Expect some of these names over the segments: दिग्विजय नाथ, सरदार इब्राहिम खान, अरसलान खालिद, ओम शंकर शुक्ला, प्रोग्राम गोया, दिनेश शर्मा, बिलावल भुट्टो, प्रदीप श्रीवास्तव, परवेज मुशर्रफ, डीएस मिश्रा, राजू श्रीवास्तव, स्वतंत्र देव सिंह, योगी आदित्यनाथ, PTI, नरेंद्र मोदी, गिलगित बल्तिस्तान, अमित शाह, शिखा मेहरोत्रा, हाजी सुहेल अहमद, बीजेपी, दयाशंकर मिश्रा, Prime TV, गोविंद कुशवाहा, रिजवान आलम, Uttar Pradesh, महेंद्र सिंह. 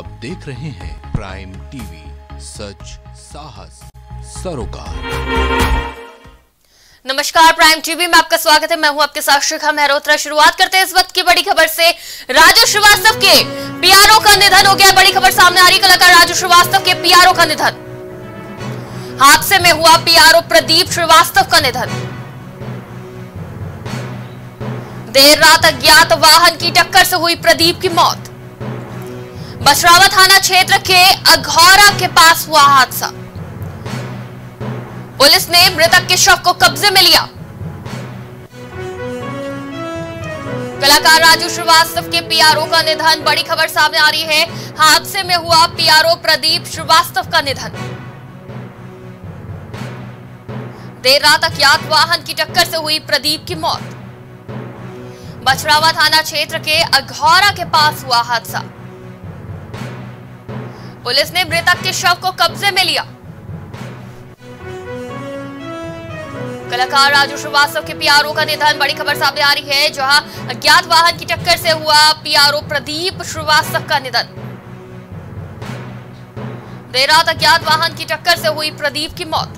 आप देख रहे हैं प्राइम टीवी, सच साहस सरोकार। नमस्कार, प्राइम टीवी में आपका स्वागत है। मैं हूं आपके साथ शिखा मेहरोत्रा। शुरुआत करते हैं इस वक्त की बड़ी खबर से। राजू श्रीवास्तव के पीआरओ का निधन हो गया। बड़ी खबर सामने आ रही, कलाकार राजू श्रीवास्तव के पीआरओ का निधन। हादसे में हुआ पीआरओ प्रदीप श्रीवास्तव का निधन। देर रात अज्ञात वाहन की टक्कर से हुई प्रदीप की मौत। बसरावा थाना क्षेत्र के अघौरा के पास हुआ हादसा। पुलिस ने मृतक के शव को कब्जे में लिया। कलाकार राजू श्रीवास्तव के पीआरओ का निधन। बड़ी खबर सामने आ रही है, हादसे में हुआ पीआरओ प्रदीप श्रीवास्तव का निधन। देर रात अज्ञात वाहन की टक्कर से हुई प्रदीप की मौत। बछरावा थाना क्षेत्र के अघौरा के पास हुआ हादसा। पुलिस ने मृतक के शव को कब्जे में लिया। कलाकार राजू श्रीवास्तव के पीआरओ का निधन। बड़ी खबर सामने आ रही है, जहां अज्ञात वाहन की टक्कर से हुआ पीआरओ प्रदीप श्रीवास्तव का निधन। देर रात अज्ञात वाहन की टक्कर से हुई प्रदीप की मौत।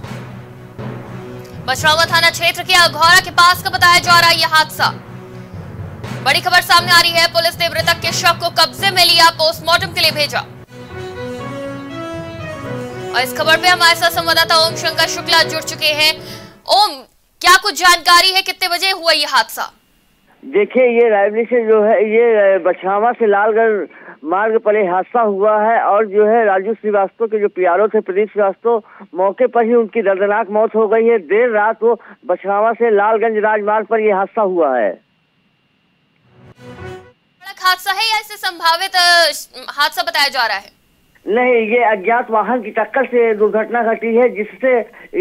बछरावा थाना क्षेत्र के अघौरा के पास का बताया जा रहा है यह हादसा। बड़ी खबर सामने आ रही है, पुलिस ने मृतक के शव को कब्जे में लिया, पोस्टमार्टम के लिए भेजा। और इस खबर पे हमारे साथ संवाददाता ओम शंकर शुक्ला जुड़ चुके हैं। ओम, क्या कुछ जानकारी है, कितने बजे हुआ ये हादसा? देखिए, ये रायबरेली से जो है, ये बछरावा से लालगढ़ मार्ग पर यह हादसा हुआ है। और जो है राजू श्रीवास्तव के जो पीआरओ थे प्रदीप श्रीवास्तव, मौके पर ही उनकी दर्दनाक मौत हो गई है। देर रात वो बछरावा से लालगंज राजमार्ग पर यह हादसा हुआ है। हादसा है या इससे संभावित हादसा बताया जा रहा है? नहीं, ये अज्ञात वाहन की टक्कर से दुर्घटना घटी है, जिससे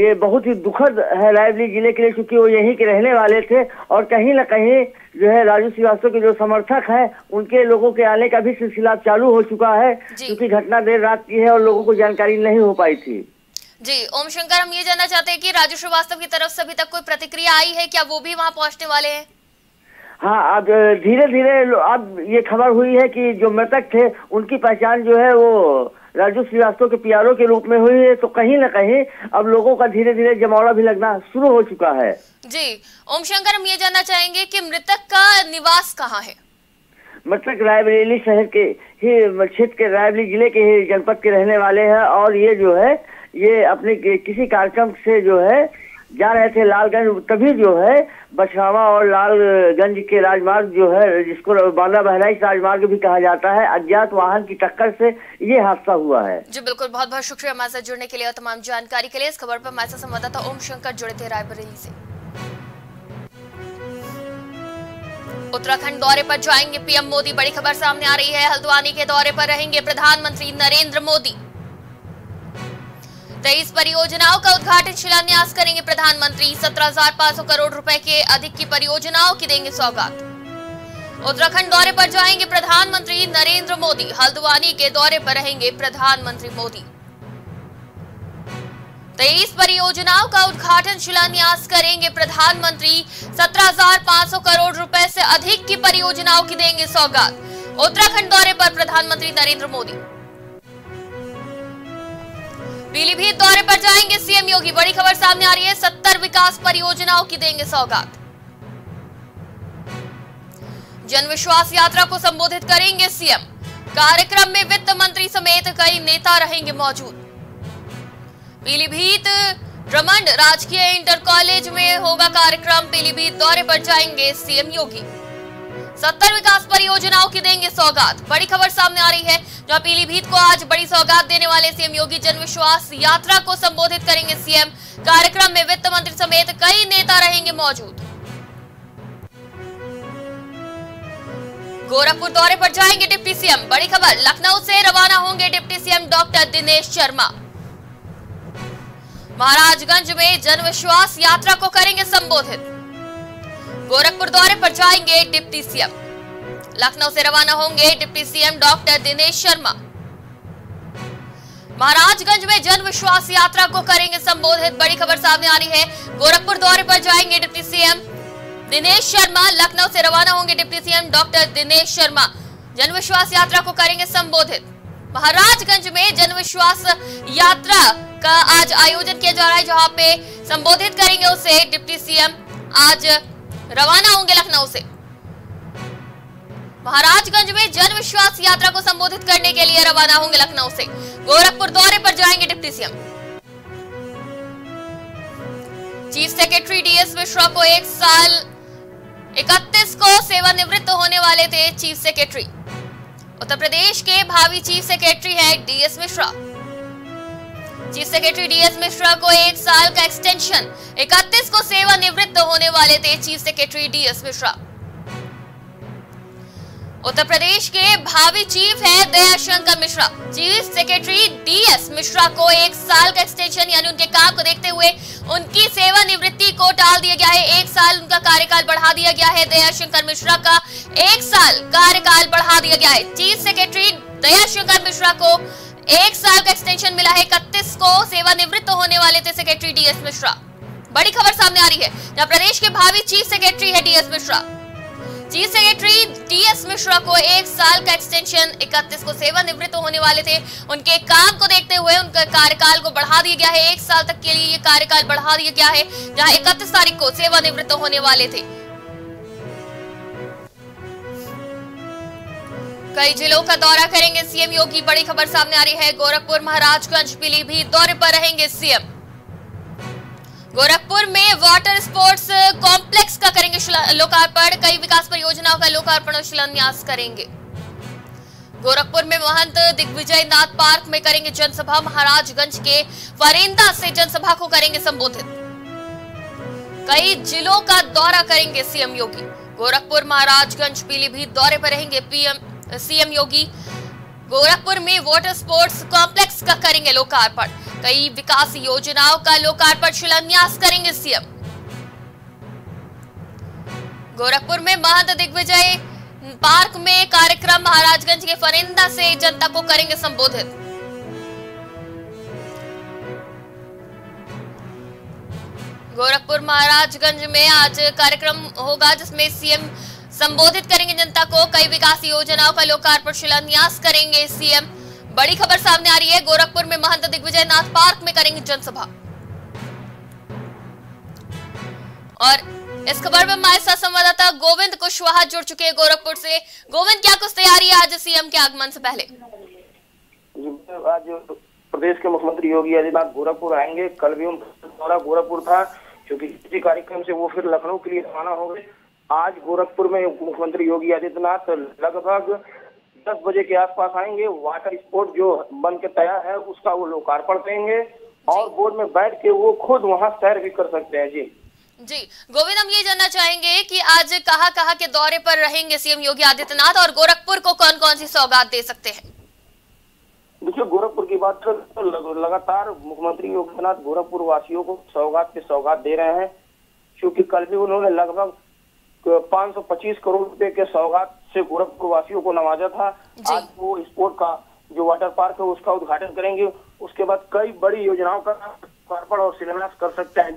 ये बहुत ही दुखद है रायबरेली जिले के लिए, क्योंकि वो यहीं के रहने वाले थे। और कहीं न कहीं जो है राजू श्रीवास्तव के जो समर्थक हैं, उनके लोगों के आने का भी सिलसिला चालू हो चुका है, क्योंकि घटना देर रात की है और लोगों को जानकारी नहीं हो पाई थी। जी ओम शंकर, हम ये जानना चाहते हैं कि राजू श्रीवास्तव की तरफ से अभी तक कोई प्रतिक्रिया आई है क्या? वो भी वहाँ पहुँचने वाले हैं? हाँ, अब धीरे धीरे अब ये खबर हुई है कि जो मृतक थे उनकी पहचान जो है वो राजू श्रीवास्तव के पीआरओ के रूप में हुई है। तो कहीं ना कहीं अब लोगों का धीरे धीरे जमावड़ा भी लगना शुरू हो चुका है। जी ओम शंकर, हम ये जानना चाहेंगे कि मृतक का निवास कहाँ है? मृतक रायबरेली शहर के ही क्षेत्र के, रायबरेली जिले के ही जनपद के रहने वाले हैं। और ये जो है, ये अपने किसी कार्यक्रम से जो है जा रहे थे लालगंज, तभी जो है बछरावा और लालगंज के राजमार्ग जो है, जिसको बांदा बहराइच राजमार्ग भी कहा जाता है, अज्ञात वाहन की टक्कर से ये हादसा हुआ है। जी बिल्कुल, बहुत बहुत शुक्रिया हमारे साथ जुड़ने के लिए और तमाम जानकारी के लिए। इस खबर पर हमारे साथ संवाददाता ओम शंकर जुड़े थे रायबरेली से। उत्तराखंड दौरे पर जाएंगे पीएम मोदी। बड़ी खबर सामने आ रही है, हल्द्वानी के दौरे पर रहेंगे प्रधानमंत्री नरेंद्र मोदी। 23 परियोजनाओं का उद्घाटन शिलान्यास करेंगे प्रधानमंत्री। 17,500 करोड़ रुपए के अधिक की परियोजनाओं की देंगे सौगात। उत्तराखंड दौरे पर जाएंगे प्रधानमंत्री नरेंद्र मोदी। हल्द्वानी के दौरे पर रहेंगे प्रधानमंत्री मोदी। 23 परियोजनाओं का उद्घाटन शिलान्यास करेंगे प्रधानमंत्री। 17,500 करोड़ रुपए से अधिक की परियोजनाओं की देंगे सौगात। उत्तराखंड दौरे पर प्रधानमंत्री नरेंद्र मोदी। पीलीभीत दौरे पर जाएंगे सीएम योगी। बड़ी खबर सामने आ रही है, 70 विकास परियोजनाओं की देंगे सौगात। जनविश्वास यात्रा को संबोधित करेंगे सीएम। कार्यक्रम में वित्त मंत्री समेत कई नेता रहेंगे मौजूद। पीलीभीत रमंड राजकीय इंटर कॉलेज में होगा कार्यक्रम। पीलीभीत दौरे पर जाएंगे सीएम योगी। 70 विकास परियोजनाओं की देंगे सौगात। बड़ी खबर सामने आ रही है, जहां पीलीभीत को आज बड़ी सौगात देने वाले सीएम योगी। जनविश्वास यात्रा को संबोधित करेंगे सीएम। कार्यक्रम में वित्त मंत्री समेत कई नेता रहेंगे मौजूद। गोरखपुर दौरे पर जाएंगे डिप्टी सीएम। बड़ी खबर, लखनऊ से रवाना होंगे deputy CM doctor दिनेश शर्मा। Maharajganj में जनविश्वास यात्रा को करेंगे संबोधित। गोरखपुर दौरे पर जाएंगे डिप्टी सीएम। लखनऊ से रवाना होंगे deputy CM doctor दिनेश शर्मा। Maharajganj में जन विश्वास यात्रा को करेंगे संबोधित। बड़ी खबर सामने आ रही है, गोरखपुर दौरे पर जाएंगे डिप्टी सीएम दिनेश शर्मा। लखनऊ से रवाना होंगे deputy CM doctor दिनेश शर्मा। जन विश्वास यात्रा को करेंगे संबोधित। महाराजगंज में जनविश्वास यात्रा का आज आयोजन किया जा रहा है, जहां पे संबोधित करेंगे उसे डिप्टी सीएम। आज रवाना होंगे लखनऊ से। महाराजगंज में जनविश्वास यात्रा को संबोधित करने के लिए रवाना होंगे लखनऊ से। गोरखपुर दौरे पर जाएंगे deputy CM. Chief secretary डीएस मिश्रा को 1 साल 31 को सेवानिवृत्त होने वाले थे चीफ सेक्रेटरी। उत्तर प्रदेश के भावी चीफ सेक्रेटरी है डीएस मिश्रा। Chief secretary डीएस मिश्रा को 1 साल का एक्सटेंशन, 31 को सेवानिवृत्त होने वाले थे chief secretary डीएस मिश्रा। Uttar Pradesh के भावी चीफ है दयाशंकर मिश्रा। Chief secretary डीएस मिश्रा को 1 साल का एक्सटेंशन, यानी उनके काम को देखते हुए उनकी सेवानिवृत्ति को टाल दिया गया है। 1 साल उनका कार्यकाल बढ़ा दिया गया है। दयाशंकर मिश्रा का 1 साल कार्यकाल बढ़ा दिया गया है। चीफ सेक्रेटरी दयाशंकर मिश्रा को 1 साल का एक्सटेंशन मिला है। 31 को सेवानिवृत्त होने वाले थे सेक्रेटरी डीएस मिश्रा। बड़ी खबर सामने आ रही है, जहां प्रदेश के भावी चीफ सेक्रेटरी है डीएस मिश्रा। Chief secretary डीएस मिश्रा को 1 साल का एक्सटेंशन, 31 को सेवानिवृत्त होने वाले थे। उनके काम को देखते हुए उनका कार्यकाल को बढ़ा दिया गया है। 1 साल तक के लिए ये कार्यकाल बढ़ा दिया गया है, जहां 31 तारीख को सेवानिवृत्त होने वाले थे। कई जिलों का दौरा करेंगे सीएम योगी। बड़ी खबर सामने आ रही है, गोरखपुर, महाराजगंज, पीलीभीत दौरे पर रहेंगे सीएम। गोरखपुर में वाटर स्पोर्ट्स कॉम्प्लेक्स का करेंगे लोकार्पण। कई विकास परियोजनाओं का लोकार्पण और शिलान्यास करेंगे। गोरखपुर में महंत दिग्विजय नाथ पार्क में करेंगे जनसभा। महाराजगंज के वरेंदा से जनसभा को करेंगे संबोधित। कई जिलों का दौरा करेंगे सीएम योगी। गोरखपुर, महाराजगंज, पीलीभीत दौरे पर रहेंगे पीएम सीएम योगी। गोरखपुर में वाटर स्पोर्ट्स कॉम्प्लेक्स का करेंगे लोकार्पण। कई विकास योजनाओं का लोकार्पण, शिलान्यास करेंगे सीएम। गोरखपुर में महंत दिग्विजय पार्क में कार्यक्रम। महाराजगंज के फरिंदा से जनता को करेंगे संबोधित। गोरखपुर, महाराजगंज में आज कार्यक्रम होगा, जिसमें सीएम संबोधित करेंगे जनता को। कई विकास योजनाओं का लोकार्पण, शिलान्यास करेंगे सीएम। बड़ी खबर सामने आ रही है, गोरखपुर में महंत दिग्विजय नाथ पार्क में करेंगे जनसभा। और इस खबर में हमारे साथ संवाददाता गोविंद कुशवाहा जुड़ चुके हैं गोरखपुर से। गोविंद, क्या कुछ तैयारी है आज सीएम के आगमन से पहले? आज प्रदेश के मुख्यमंत्री योगी आदित्यनाथ गोरखपुर आएंगे। कल भी उनका गोरखपुर था, क्योंकि इसी कार्यक्रम से वो फिर लखनऊ के लिए रवाना हो गए। आज गोरखपुर में मुख्यमंत्री योगी आदित्यनाथ लगभग 10 बजे के आसपास आएंगे। वाटर स्पोर्ट जो बन के तैयार है उसका वो लोकार्पण करेंगे और बोर्ड में बैठ के वो खुद वहां सैर भी कर सकते हैं। जी गोविंद, हम ये जानना चाहेंगे कि आज कहाँ के दौरे पर रहेंगे सीएम योगी आदित्यनाथ और गोरखपुर को कौन कौन सी सौगात दे सकते हैं? देखिए, गोरखपुर की बात करें तो लगातार मुख्यमंत्री योगी आदित्यनाथ गोरखपुर वासियों को सौगात पे सौगात दे रहे हैं, क्योंकि कल भी उन्होंने लगभग 525 करोड़ रुपए के सौगात से गोरखपुर वासियों को नवाजा था। आज वो स्पोर्ट का जो वाटर पार्क है उसका उद्घाटन करेंगे। उसके बाद कई बड़ी योजनाओं का लोकार्पण और शिलान्यास कर सकते हैं।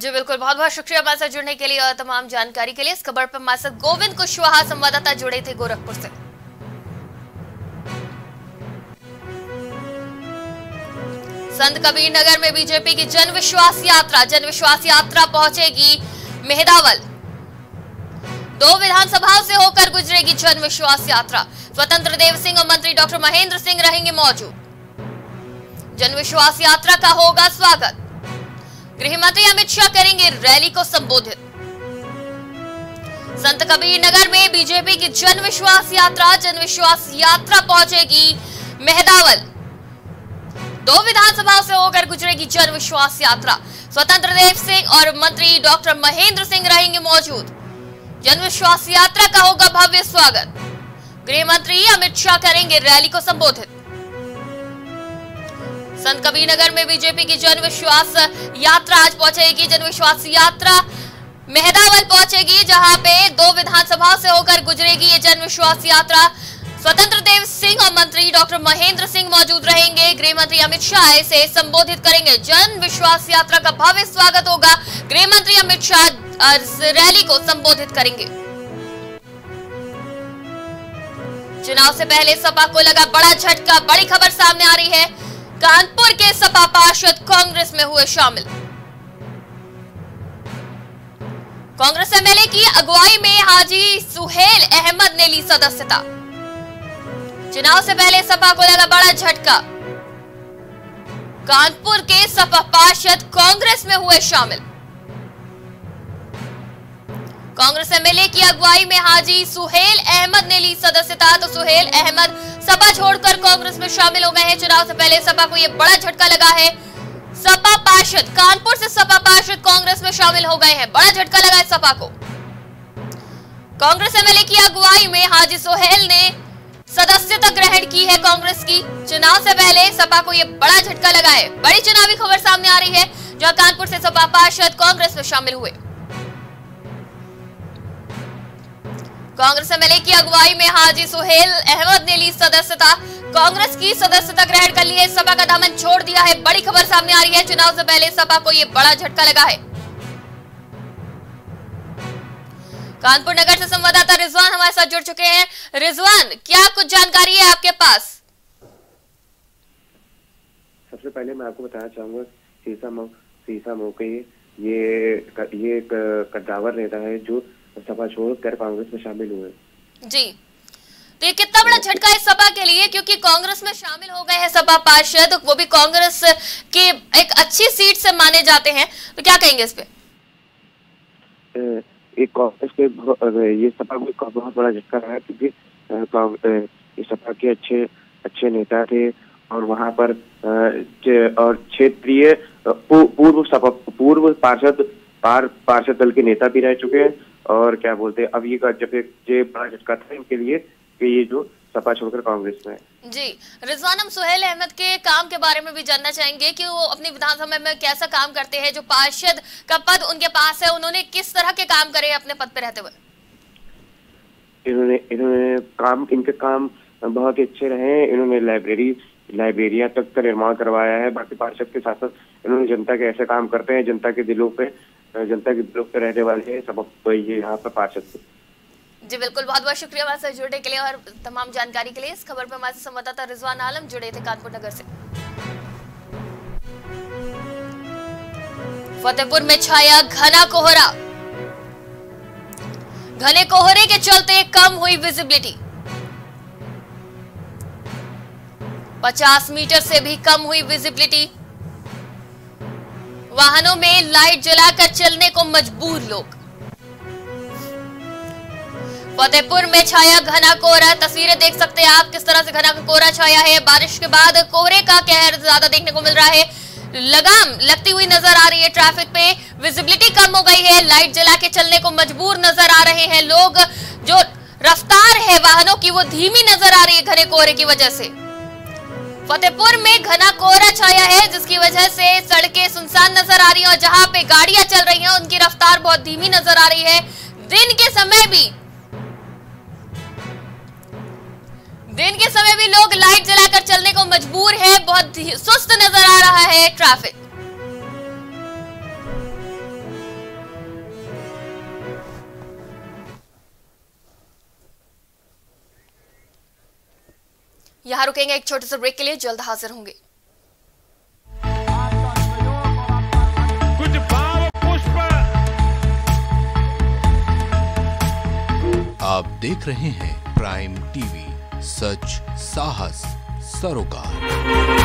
जी बिल्कुल, बहुत बहुत शुक्रिया हमारे साथ जुड़ने के लिए और तमाम जानकारी के लिए। इस खबर पर हमारे साथ गोविंद कुशवाहा संवाददाता जुड़े थे गोरखपुर से। संत कबीर नगर में बीजेपी की जनविश्वास यात्रा पहुंचेगी मेहदावल। 2 विधानसभाओं से होकर गुजरेगी जनविश्वास यात्रा। स्वतंत्र देव सिंह और मंत्री डॉक्टर महेंद्र सिंह रहेंगे मौजूद। जनविश्वास यात्रा का होगा स्वागत। गृह मंत्री अमित शाह करेंगे रैली को संबोधित। संत कबीर नगर में बीजेपी की जनविश्वास यात्रा पहुंचेगी मेहदावल। 2 विधानसभाओं से होकर गुजरेगी जनविश्वास यात्रा। स्वतंत्र देव सिंह और मंत्री डॉक्टर महेंद्र सिंह रहेंगे मौजूद। जनविश्वास यात्रा का होगा भव्य स्वागत। गृह मंत्री अमित शाह करेंगे रैली को संबोधित। संत कबीर नगर में बीजेपी की जनविश्वास यात्रा आज पहुंचेगी। जनविश्वास यात्रा मेहदावल पहुंचेगी, जहां पे 2 विधानसभाओं से होकर गुजरेगी ये जनविश्वास यात्रा। स्वतंत्र देव सिंह और मंत्री डॉक्टर महेंद्र सिंह मौजूद रहेंगे। गृह मंत्री अमित शाह इसे संबोधित करेंगे। जनविश्वास यात्रा का भव्य स्वागत होगा। गृह मंत्री अमित शाह रैली को संबोधित करेंगे। चुनाव से पहले सपा को लगा बड़ा झटका। बड़ी खबर सामने आ रही है, कानपुर के सपा पार्षद कांग्रेस में हुए शामिल। कांग्रेस एमएलए की अगुवाई में हाजी सुहेल अहमद ने ली सदस्यता। चुनाव से पहले सपा को लगा बड़ा झटका, कानपुर के सपा पार्षद कांग्रेस में हुए शामिल। कांग्रेस एमएलए की अगुवाई में हाजी सुहेल अहमद ने ली सदस्यता। तो सुहेल अहमद सपा छोड़कर कांग्रेस में शामिल हो गए हैं। चुनाव से पहले सपा को यह बड़ा झटका लगा है। सपा पार्षद, कानपुर से सपा पार्षद कांग्रेस में शामिल हो गए हैं। बड़ा झटका लगा है सपा को। कांग्रेस एमएलए की अगुवाई में हाजी सुहेल ने सदस्यता ग्रहण की है कांग्रेस की। चुनाव से पहले सपा को यह बड़ा झटका लगा है। बड़ी चुनावी खबर सामने आ रही है, जहां कानपुर से सपा पार्षद कांग्रेस में शामिल हुए। कांग्रेस एमएलए की अगुवाई में हाजी सुहेल अहमद ने ली सदस्यता। कांग्रेस की सदस्यता ग्रहण कर ली है, सपा का दामन छोड़ दिया है। बड़ी खबर सामने आ रही है, चुनाव से पहले सपा को यह बड़ा झटका लगा है। कानपुर नगर से संवाददाता रिजवान हमारे साथ जुड़ चुके हैं। रिजवान, क्या कुछ जानकारी है आपके पास? सबसे पहले मैं आपको बताना चाहूंगा, सीसा मौके ये कद्दावर नेता है जो सपा छोड़कर कांग्रेस में शामिल हुए। जी, तो ये कितना बड़ा झटका है सपा के लिए, क्योंकि कांग्रेस में शामिल हो गए हैं सपा पार्षद, वो भी कांग्रेस के एक अच्छी सीट से माने जाते हैं। तो क्या कहेंगे इस पे? एक कांग्रेस के ये सपा को बहुत बड़ा झटका रहा, क्योंकि सपा के अच्छे नेता थे और वहाँ पर और क्षेत्रीय पूर्व पार्षद दल के नेता भी रह चुके हैं। और क्या बोलते हैं, अब ये जब ये बड़ा झटका था इनके लिए कि ये जो सपा छोड़कर कांग्रेस में। जी रिजवान, हम सुहेल अहमद के काम के बारे में भी जानना चाहेंगे कि वो अपनी विधानसभा में कैसा काम करते हैं। जो पार्षद का पद उनके पास है, उन्होंने किस तरह के काम करे अपने पद पे रहते हुए? इनके काम बहुत अच्छे रहे। इन्होंने लाइब्रेरिया तक का निर्माण करवाया है। बाकी पार्षद के साथ साथ इन्होंने जनता के ऐसे काम करते हैं, जनता के दिलों पे रहने वाले हैं सब ये यहाँ पर पार्षद। जी बिल्कुल, बहुत बहुत शुक्रिया हमारे साथ जुड़ने के लिए और तमाम जानकारी के लिए। इस खबर पे हमारे साथ संवाददाता रिजवान आलम जुड़े थे कानपुर नगर से। फतेहपुर में छाया घना कोहरा, घने कोहरे के चलते कम हुई विजिबिलिटी। 50 मीटर से भी कम हुई विजिबिलिटी। वाहनों में लाइट जलाकर चलने को मजबूर लोग। फतेहपुर में छाया घना कोहरा, तस्वीरें देख सकते हैं आप किस तरह से घना कोहरा छाया है। बारिश के बाद कोहरे का कहर ज्यादा देखने को मिल रहा है, लगाम लगती हुई नजर आ रही है ट्रैफिक पे। विजिबिलिटी कम हो गई है, लाइट जला के चलने को मजबूर नजर आ रहे हैं लोग। जो रफ्तार है वाहनों की वो धीमी नजर आ रही है घने कोहरे की वजह से। फतेहपुर में घना कोहरा छाया है, जिसकी वजह से सड़कें सुनसान नजर आ रही हैं और जहां पे गाड़ियां चल रही हैं उनकी रफ्तार बहुत धीमी नजर आ रही है। दिन के समय भी लोग लाइट जलाकर चलने को मजबूर है। बहुत सुस्त नजर आ रहा है ट्रैफिक। यहाँ रुकेंगे एक छोटे से ब्रेक के लिए, जल्द हाजिर होंगे। कुछ भाव पुष्प आप देख रहे हैं प्राइम टीवी, सच साहस सरोकार।